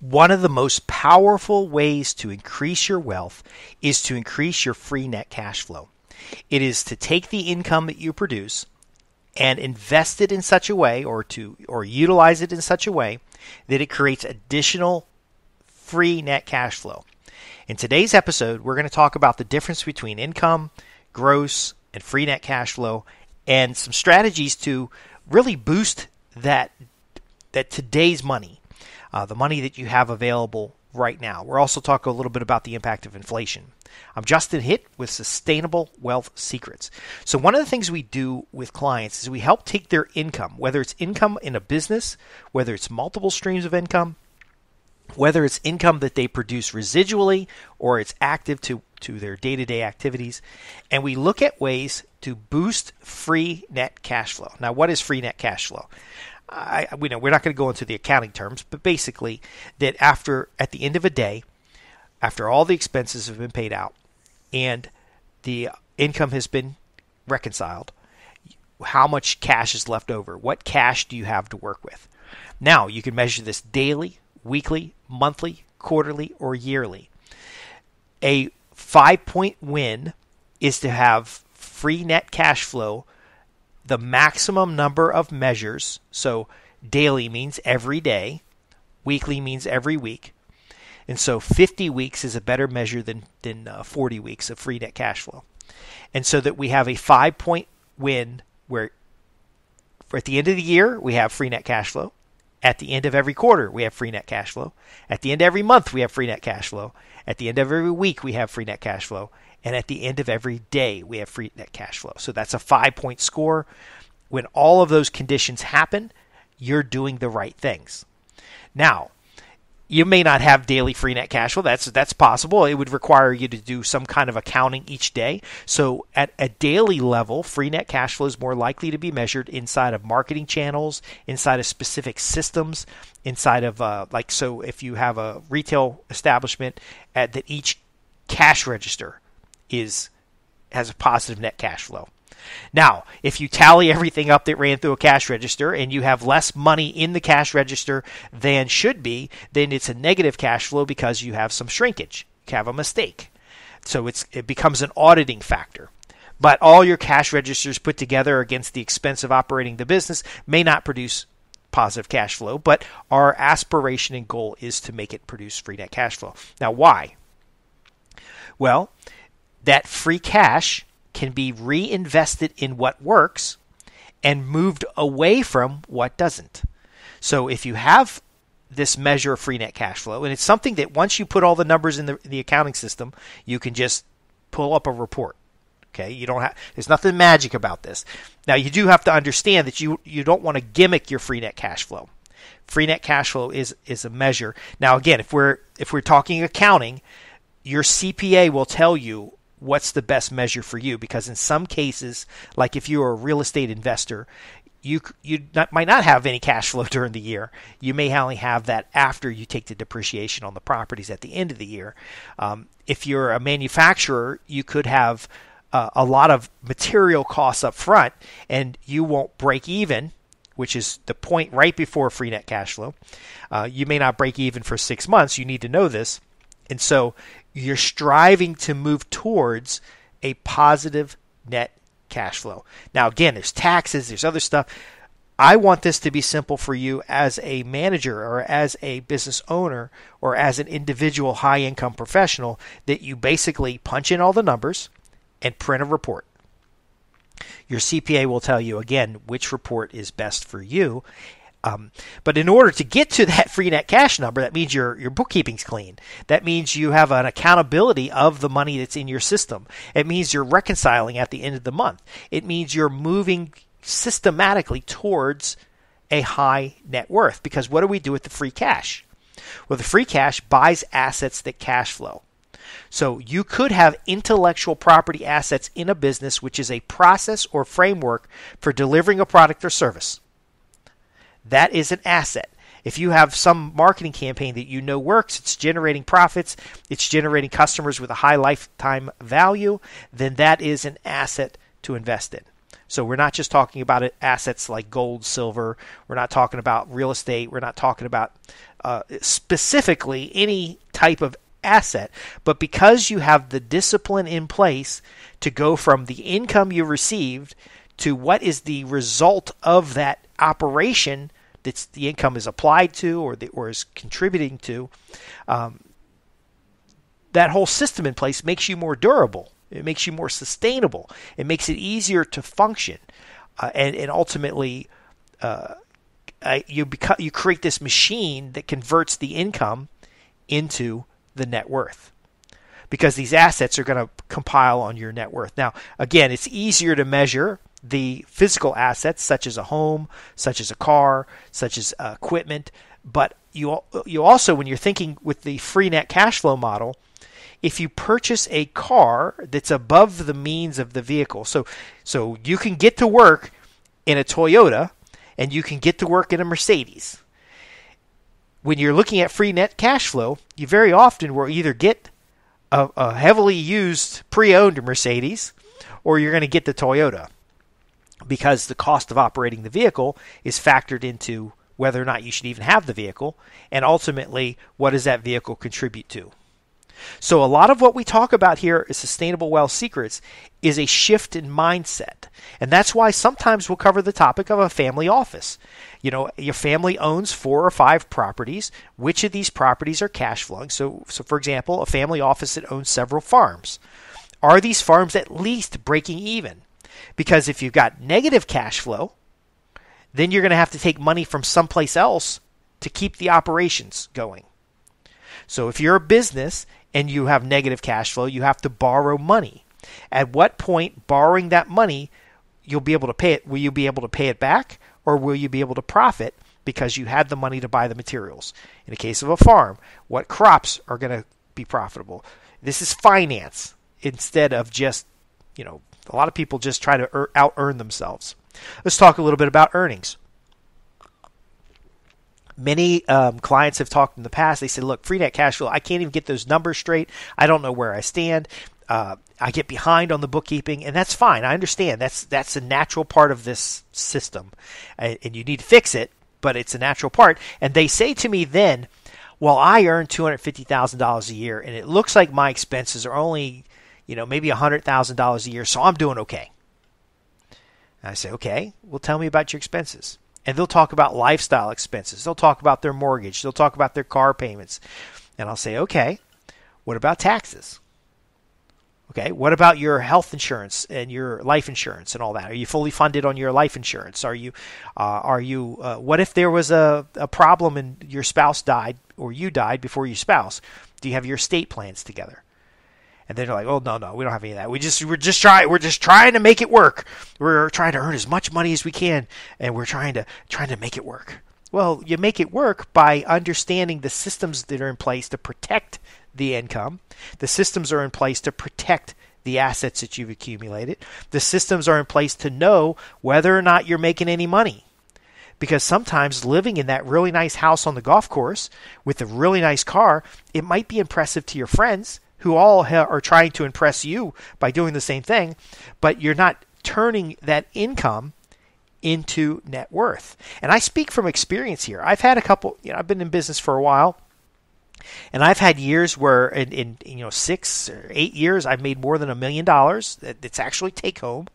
One of the most powerful ways to increase your wealth is to increase your free net cash flow. It is to take the income that you produce and invest it in such a way or utilize it in such a way that it creates additional free net cash flow. In today's episode, we're going to talk about the difference between income, gross, and free net cash flow, and some strategies to really boost that today's money, the money that you have available right now. We're also talking a little bit about the impact of inflation. I'm Justin Hitt with Sustainable Wealth Secrets. So one of the things we do with clients is we help take their income, whether it's income in a business, whether it's multiple streams of income, whether it's income that they produce residually or it's active to their day-to-day activities, and we look at ways to boost free net cash flow. Now, what is free net cash flow? We know we're not going to go into the accounting terms, but basically that at the end of a day, after all the expenses have been paid out and the income has been reconciled, how much cash is left over? What cash do you have to work with? Now, you can measure this daily, weekly, monthly, quarterly, or yearly. A 5-point win is to have free net cash flow, the maximum number of measures. So daily means every day, weekly means every week. And so 50 weeks is a better measure than 40 weeks of free net cash flow. And so that we have a 5-point win where at the end of the year, we have free net cash flow. At the end of every quarter, we have free net cash flow. At the end of every month, we have free net cash flow. At the end of every week, we have free net cash flow. And at the end of every day, we have free net cash flow. So that's a 5-point score. When all of those conditions happen, you're doing the right things. Now, you may not have daily free net cash flow. That's possible. It would require you to do some kind of accounting each day. So at a daily level, free net cash flow is more likely to be measured inside of marketing channels, inside of specific systems, inside of so if you have a retail establishment that each cash register has a positive net cash flow. Now, if you tally everything up that ran through a cash register and you have less money in the cash register than should be, then it's a negative cash flow because you have some shrinkage, you have a mistake. So it becomes an auditing factor. But all your cash registers put together against the expense of operating the business may not produce positive cash flow, but our aspiration and goal is to make it produce free net cash flow. Now, why? Well, that free cash can be reinvested in what works and moved away from what doesn't. So if you have this measure of free net cash flow, and it's something that once you put all the numbers in the accounting system, you can just pull up a report. Okay, there's nothing magic about this. Now, you do have to understand that you don't want to gimmick your free net cash flow. Free net cash flow is a measure. Now, again, if we're talking accounting, your CPA will tell you what's the best measure for you, because in some cases, like if you're a real estate investor, might not have any cash flow during the year. You may only have that after you take the depreciation on the properties at the end of the year. If you're a manufacturer, you could have a lot of material costs up front and you won't break even, which is the point right before free net cash flow. You may not break even for 6 months. You need to know this. And so you're striving to move towards a positive net cash flow. Now, again, there's taxes, there's other stuff. I want this to be simple for you as a manager or as a business owner or as an individual high-income professional, that you basically punch in all the numbers and print a report. Your CPA will tell you, again, which report is best for you. But in order to get to that free net cash number, that means your bookkeeping's clean. That means you have an accountability of the money that's in your system. It means you're reconciling at the end of the month. It means you're moving systematically towards a high net worth. Because what do we do with the free cash? Well, the free cash buys assets that cash flow. So you could have intellectual property assets in a business, which is a process or framework for delivering a product or service. That is an asset. If you have some marketing campaign that you know works, it's generating profits, it's generating customers with a high lifetime value, then that is an asset to invest in. So we're not just talking about assets like gold, silver. We're not talking about real estate. We're not talking about specifically any type of asset, but because you have the discipline in place to go from the income you received to what is the result of that operation that the income is applied to or is contributing to, that whole system in place makes you more durable. It makes you more sustainable. It makes it easier to function, and ultimately, you create this machine that converts the income into the net worth, because these assets are going to compile on your net worth. Now, again, it's easier to measure the physical assets, such as a home, such as a car, such as equipment. But you also, when you're thinking with the free net cash flow model, if you purchase a car that's above the means of the vehicle, so you can get to work in a Toyota and you can get to work in a Mercedes. When you're looking at free net cash flow, you very often will either get a heavily used pre-owned Mercedes, or you're going to get the Toyota, because the cost of operating the vehicle is factored into whether or not you should even have the vehicle, and ultimately, what does that vehicle contribute to? So a lot of what we talk about here is Sustainable Wealth Secrets is a shift in mindset. And that's why sometimes we'll cover the topic of a family office. You know, your family owns 4 or 5 properties. Which of these properties are cash flowing? So for example, a family office that owns several farms. Are these farms at least breaking even? Because if you've got negative cash flow, then you're going to have to take money from someplace else to keep the operations going. So if you're a business and you have negative cash flow, you have to borrow money. At what point, borrowing that money, you'll be able to pay it? Will you be able to pay it back, or will you be able to profit because you had the money to buy the materials? In the case of a farm, what crops are going to be profitable? This is finance instead of just, you know, a lot of people just try to out-earn themselves. Let's talk a little bit about earnings. Many clients have talked in the past. They said, look, free net cash flow, I can't even get those numbers straight. I don't know where I stand. I get behind on the bookkeeping, and that's fine. I understand. That's a natural part of this system, and you need to fix it, but it's a natural part. And they say to me then, well, I earn $250,000 a year, and it looks like my expenses are only, you know, maybe $100,000 a year, so I'm doing okay. And I say, okay, well, tell me about your expenses. And they'll talk about lifestyle expenses. They'll talk about their mortgage. They'll talk about their car payments. And I'll say, okay, what about taxes? Okay, what about your health insurance and your life insurance and all that? Are you fully funded on your life insurance? Are you what if there was a problem and your spouse died, or you died before your spouse? Do you have your estate plans together? And they're like, oh, no, we don't have any of that. We're just trying to make it work. We're trying to earn as much money as we can, and we're trying to make it work. Well, you make it work by understanding the systems that are in place to protect the income. The systems are in place to protect the assets that you've accumulated. The systems are in place to know whether or not you're making any money. Because sometimes living in that really nice house on the golf course with a really nice car, it might be impressive to your friends, who all are trying to impress you by doing the same thing, but you're not turning that income into net worth. And I speak from experience here. I've had a couple, you know, I've been in business for a while, and I've had years where in 6 or 8 years, I've made more than $1 million. It's actually take home.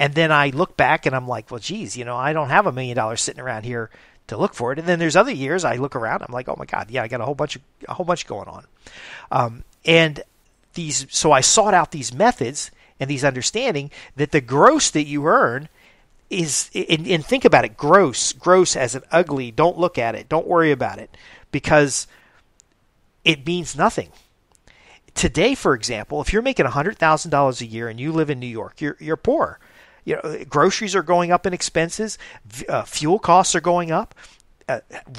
And then I look back and I'm like, well, geez, you know, I don't have $1 million sitting around here to look for it. And then there's other years I look around, I'm like, oh my God, yeah, I got a whole bunch going on. So I sought out these methods and these understanding that the gross that you earn is, and think about it, gross as an ugly, don't look at it, don't worry about it, because it means nothing. Today, for example, if you're making $100,000 a year and you live in New York, you're poor. You know, groceries are going up in expenses, fuel costs are going up.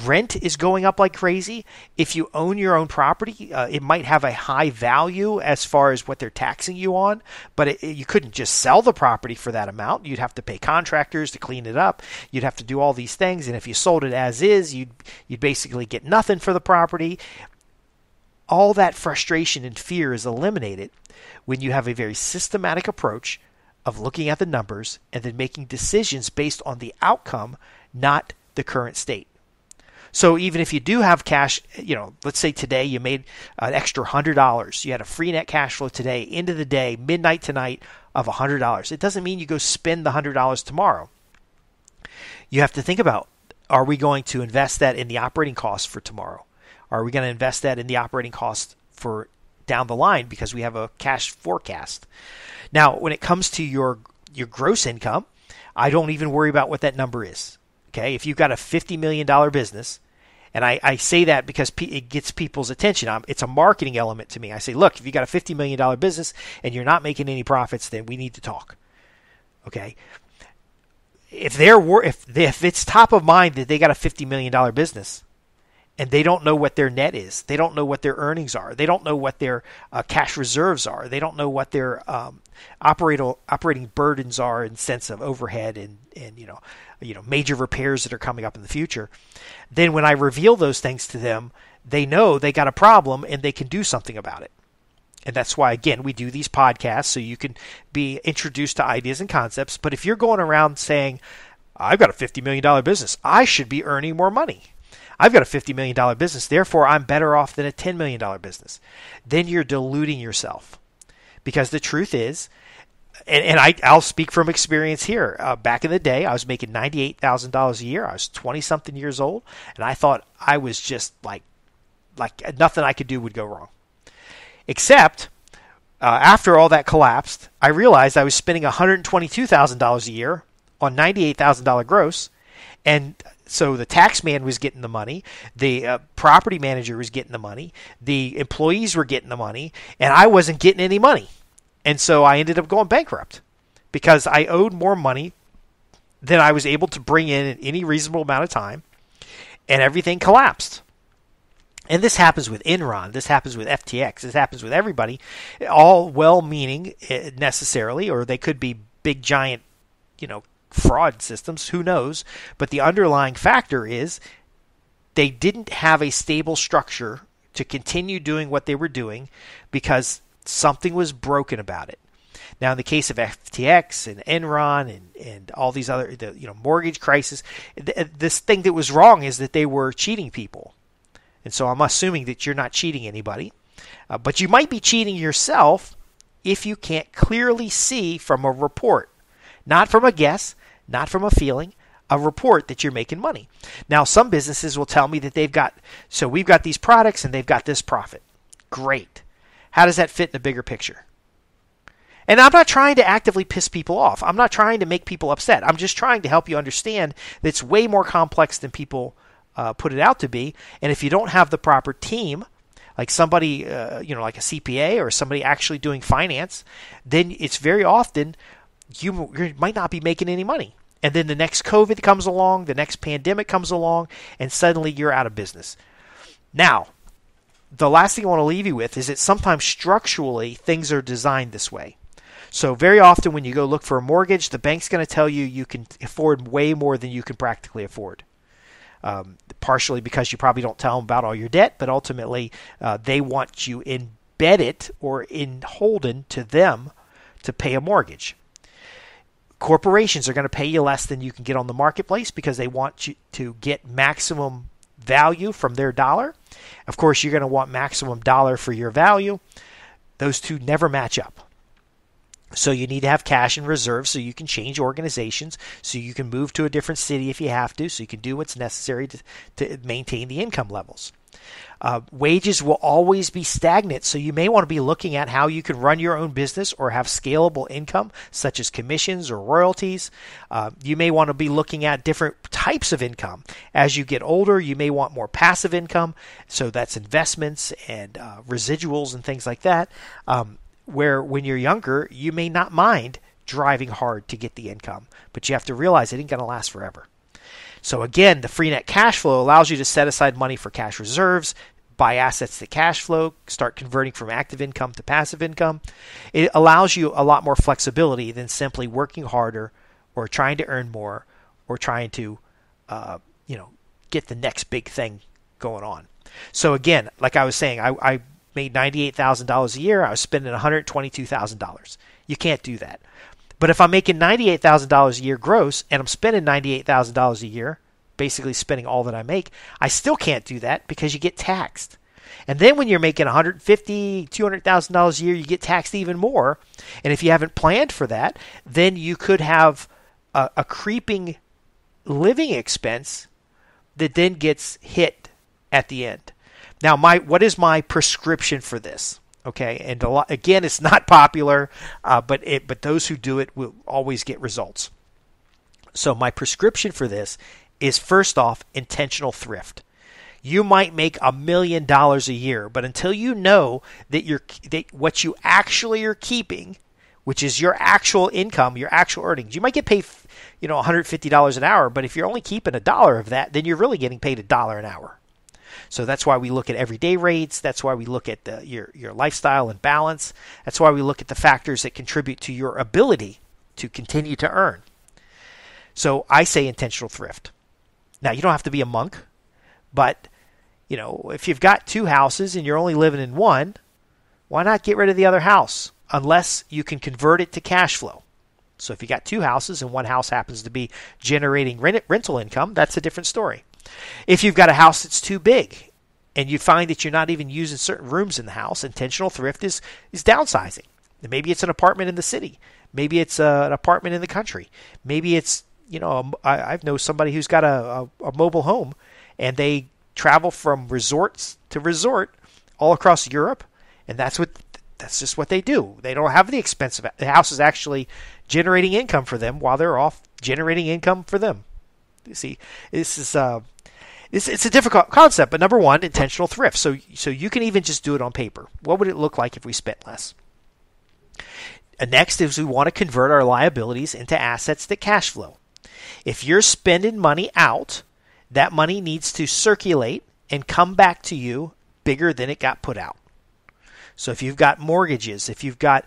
Rent is going up like crazy. If you own your own property, it might have a high value as far as what they're taxing you on, but you couldn't just sell the property for that amount. You'd have to pay contractors to clean it up. You'd have to do all these things, and if you sold it as is, you'd basically get nothing for the property. All that frustration and fear is eliminated when you have a very systematic approach of looking at the numbers and then making decisions based on the outcome, not the current state. So even if you do have cash, let's say today you made an extra $100. You had a free net cash flow today, end of the day, midnight tonight of $100. It doesn't mean you go spend the $100 tomorrow. You have to think about, are we going to invest that in the operating costs for tomorrow? Are we going to invest that in the operating costs for down the line because we have a cash forecast? Now, when it comes to your gross income, I don't even worry about what that number is. Okay, if you've got a $50 million business, and I say that because it gets people's attention. It's a marketing element to me. I say, look, if you've got a $50 million business and you're not making any profits, then we need to talk. Okay. If it's top of mind that they got a $50 million business and they don't know what their net is, they don't know what their earnings are, they don't know what their cash reserves are, they don't know what their operating burdens are in sense of overhead and major repairs that are coming up in the future, then when I reveal those things to them, they know they got a problem and they can do something about it. And that's why, again, we do these podcasts so you can be introduced to ideas and concepts. But if you're going around saying, I've got a $50 million business, I should be earning more money. I've got a $50 million business, therefore I'm better off than a $10 million business. Then you're deluding yourself. Because the truth is, and I'll speak from experience here. Back in the day, I was making $98,000 a year. I was 20-something years old, and I thought I was just like nothing I could do would go wrong. Except, after all that collapsed, I realized I was spending $122,000 a year on $98,000 gross. And so the tax man was getting the money, the property manager was getting the money, the employees were getting the money, and I wasn't getting any money. And so I ended up going bankrupt because I owed more money than I was able to bring in any reasonable amount of time, and everything collapsed. And this happens with Enron, this happens with FTX, this happens with everybody, all well-meaning necessarily, or they could be big, giant, fraud systems, who knows? But the underlying factor is they didn't have a stable structure to continue doing what they were doing because something was broken about it. Now, in the case of FTX and Enron and all these other, mortgage crisis, this thing that was wrong is that they were cheating people. And so I'm assuming that you're not cheating anybody, but you might be cheating yourself if you can't clearly see from a report, not from a guess, not from a feeling, a report that you're making money. Now, some businesses will tell me that we've got these products and they've got this profit. Great. How does that fit in the bigger picture? And I'm not trying to actively piss people off. I'm not trying to make people upset. I'm just trying to help you understand that it's way more complex than people put it out to be. And if you don't have the proper team, like somebody, like a CPA or somebody actually doing finance, then it's very often you might not be making any money. And then the next COVID comes along, the next pandemic comes along, and suddenly you're out of business. Now, the last thing I want to leave you with is that sometimes structurally things are designed this way. So very often when you go look for a mortgage, the bank's going to tell you you can afford way more than you can practically afford. Partially because you probably don't tell them about all your debt, but ultimately they want you embedded or in holden to them to pay a mortgage. Corporations are going to pay you less than you can get on the marketplace because they want you to get maximum value from their dollar. Of course, you're going to want maximum dollar for your value. Those two never match up. So you need to have cash in reserve so you can change organizations, so you can move to a different city if you have to, so you can do what's necessary to maintain the income levels. Wages will always be stagnant, so you may want to be looking at how you can run your own business or have scalable income, such as commissions or royalties. You may want to be looking at different types of income. As you get older, you may want more passive income, so that's investments and residuals and things like that. Where when you're younger, you may not mind driving hard to get the income, but you have to realize it ain't going to last forever. So again, the free net cash flow allows you to set aside money for cash reserves, buy assets to cash flow, start converting from active income to passive income. It allows you a lot more flexibility than simply working harder or trying to earn more or trying to, get the next big thing going on. So again, like I was saying, I made $98,000 a year. I was spending $122,000. You can't do that. But if I'm making $98,000 a year gross and I'm spending $98,000 a year, basically spending all that I make. I still can't do that because you get taxed. And then when you're making $150,000, $200,000 a year, you get taxed even more. And if you haven't planned for that, then you could have a creeping living expense that then gets hit at the end. Now, what is my prescription for this? Okay, and a lot, again, it's not popular, but those who do it will always get results. So my prescription for this is, first off, intentional thrift. You might make $1 million a year, but until you know that what you actually are keeping, which is your actual income, your actual earnings, you might get paid, $150 an hour, but if you're only keeping $1 of that, then you're really getting paid $1 an hour. So that's why we look at everyday rates. That's why we look at your lifestyle and balance. That's why we look at the factors that contribute to your ability to continue to earn. So I say intentional thrift. Now, you don't have to be a monk, but if you've got two houses and you're only living in one, why not get rid of the other house unless you can convert it to cash flow? So if you got two houses and one house happens to be generating rental income, that's a different story. If you've got a house that's too big and you find that you're not even using certain rooms in the house, intentional thrift is downsizing. Maybe it's an apartment in the city. Maybe it's an apartment in the country. Maybe it's, I know somebody who's got a mobile home, and they travel from resorts to resort all across Europe, and that's just what they do. They don't have the expense of it. The house is actually generating income for them while they're off generating income for them. You see, this is it's a difficult concept, but number one, intentional thrift. So you can even just do it on paper. What would it look like if we spent less? And next is, we want to convert our liabilities into assets that cash flow. If you're spending money out, that money needs to circulate and come back to you bigger than it got put out. So if you've got mortgages, if you've got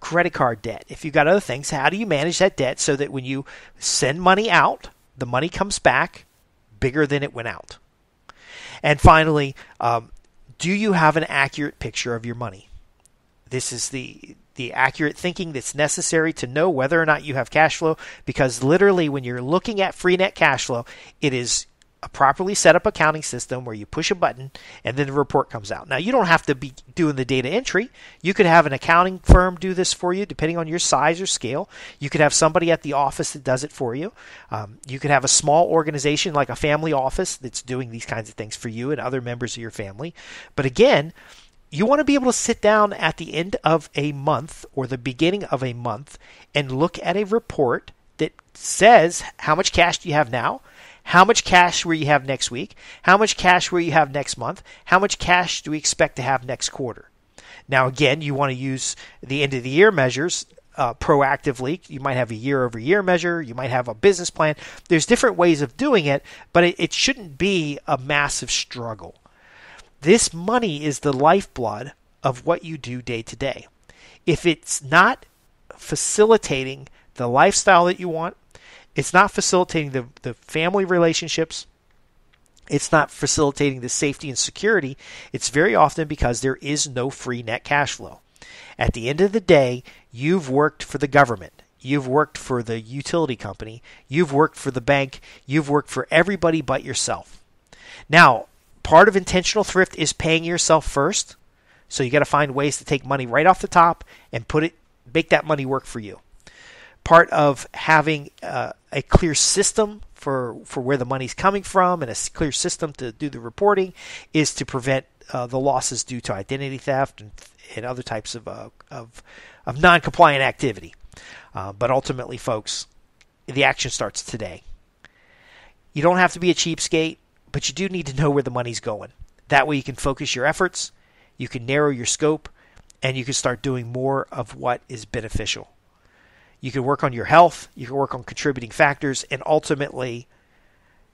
credit card debt, if you've got other things, how do you manage that debt so that when you send money out, the money comes back bigger than it went out? And finally, do you have an accurate picture of your money? This is the accurate thinking that's necessary to know whether or not you have cash flow, because literally when you're looking at free net cash flow, it is a properly set up accounting system where you push a button and then the report comes out. Now, you don't have to be doing the data entry. You could have an accounting firm do this for you, depending on your size or scale. You could have somebody at the office that does it for you. You could have a small organization like a family office that's doing these kinds of things for you and other members of your family. But again, you want to be able to sit down at the end of a month or the beginning of a month and look at a report that says how much cash do you have now, how much cash will you have next week, how much cash will you have next month, how much cash do we expect to have next quarter. Now, again, you want to use the end of the year measures proactively. You might have a year over year measure. You might have a business plan. There's different ways of doing it, but it shouldn't be a massive struggle. This money is the lifeblood of what you do day to day. If it's not facilitating the lifestyle that you want, it's not facilitating the family relationships, it's not facilitating the safety and security, it's very often because there is no free net cash flow. At the end of the day, you've worked for the government. You've worked for the utility company. You've worked for the bank. You've worked for everybody but yourself. Now, part of intentional thrift is paying yourself first. So you got to find ways to take money right off the top and make that money work for you. Part of having a clear system for where the money's coming from and a clear system to do the reporting is to prevent the losses due to identity theft and other types of non-compliant activity. But ultimately, folks, the action starts today. You don't have to be a cheapskate, but you do need to know where the money's going. That way you can focus your efforts, you can narrow your scope, and you can start doing more of what is beneficial. You can work on your health, you can work on contributing factors, and ultimately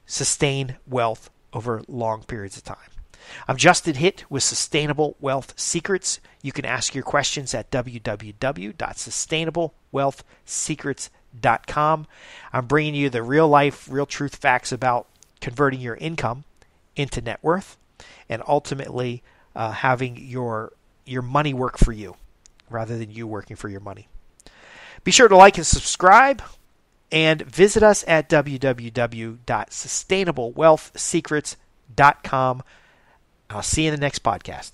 sustain wealth over long periods of time. I'm Justin Hitt with Sustainable Wealth Secrets. You can ask your questions at www.sustainablewealthsecrets.com. I'm bringing you the real life, real truth facts about converting your income into net worth, and ultimately having your money work for you rather than you working for your money. Be sure to like and subscribe, and visit us at www.sustainablewealthsecrets.com. I'll see you in the next podcast.